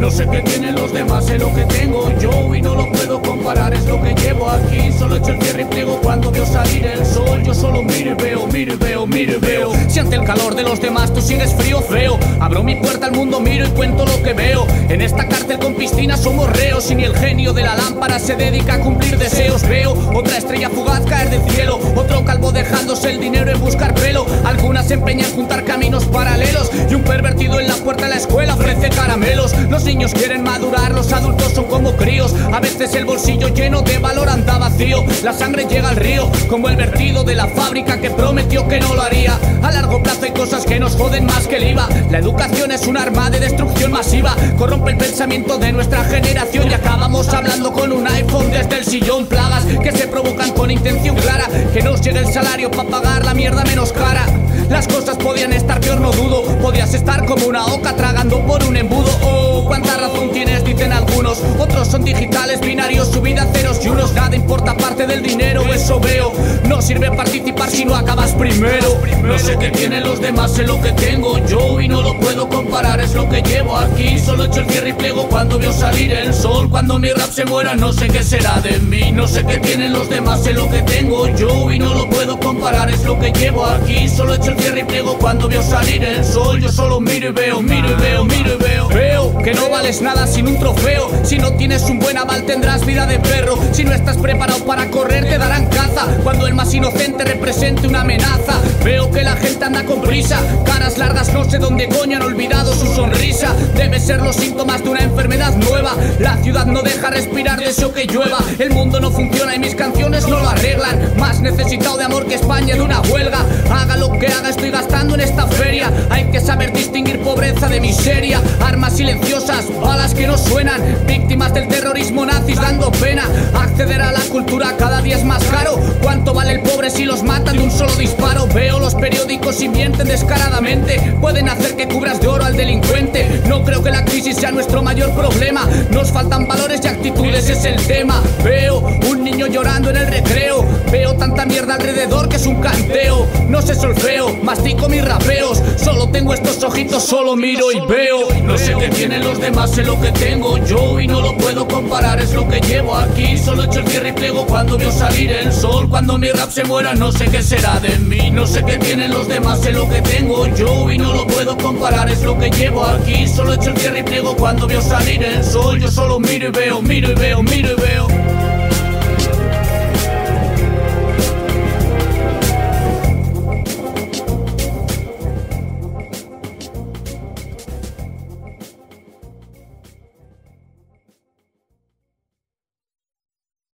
No sé qué tienen los demás, sé lo que tengo yo y no lo puedo comparar, es lo que llevo aquí. Solo echo el cierre y pliego cuando veo salir el sol. Yo solo miro y veo, miro y veo, miro y veo. Si ante el calor de los demás tú sigues frío, feo, abro mi puerta al mundo, miro y cuento lo que veo. En esta cárcel con piscina somos reos y ni el genio de la lámpara se dedica a cumplir deseos. Veo otra estrella fugaz caer del cielo, otro calvo dejándose el dinero en buscar pelo. Algunas se empeñan en juntar caminos paralelos y un pervertido en la puerta de la escuela ofrece caramelos. Los niños quieren madurar, los adultos son como críos. A veces el bolsillo lleno de valor anda vacío. La sangre llega al río, como el vertido de la fábrica que prometió que no lo haría. A largo plazo hay cosas que nos joden más que el IVA. La educación es un arma de destrucción masiva, corrompe el pensamiento de nuestra generación y acabamos hablando con un iPhone desde el sillón. Plagas que se provocan con intención clara, que nos llegue el salario para pagar la mierda menos cara. Las cosas podían estar peor, no dudo. Podías estar como una oca tragando por un embudo. Oh, cuánta razón tienes, dicen algunos. Otros son digitales, binarios, subida ceros y unos. Nada importa parte del dinero, eso veo. No sirve participar si no acabas primero. No sé qué tienen los demás, sé lo que tengo yo y no lo puedo comparar, es lo que llevo aquí. Solo echo el cierre y pliego cuando veo salir el sol. Cuando mi rap se muera no sé qué será de mí. No sé qué tienen los demás, sé lo que tengo yo y no lo puedo comparar, es lo que llevo aquí. Solo echo el cierre y pliego cuando veo salir el sol. Yo solo miro y veo, miro y veo, miro y veo. Veo que no vales nada sin un trofeo. Si no tienes un buen aval tendrás vida de perro. Si no estás preparado para correr te darán caza cuando el más inocente represente una amenaza. Veo que la gente anda con prisa, caras largas no sé dónde coño han olvidado su sonrisa. Debe ser los síntomas de una enfermedad nueva. La ciudad no deja respirar, deseo que llueva. El mundo no funciona y mis canciones no lo arreglan. Más necesitado de amor que España de una huelga. Haga lo que haga estoy gastando en esta feria. Hay que saber distinguir pobreza de miseria. Armas silenciosas, balas que no suenan. Víctimas del terrorismo nazis dando pena. Acceder a la cultura cada día es más caro. ¿Cuánto vale el pobre si los matan de un solo disparo? Veo los periódicos y mienten descaradamente. Pueden hacer que cubras de oro al delincuente. No creo que la crisis sea nuestro mayor problema. Nos faltan valores y actitudes, es el tema. Veo un niño llorando en el recreo. Veo tanta mierda alrededor que es un canteo. No sé solfeo, mastico mis rapeos. Solo tengo estos ojitos, solo miro y veo. No sé qué tienen los demás, sé lo que tengo yo y no lo puedo comparar, es lo que llevo aquí. Solo echo el cierre y pliego cuando veo salir el sol. Cuando mi rap se muera no sé qué será de mí. No sé qué tienen los demás, sé lo que tengo yo y no lo puedo comparar, es lo que llevo aquí. Solo echo el cierre y pliego cuando veo salir el sol. Yo solo miro y veo, miro y veo, miro y veo.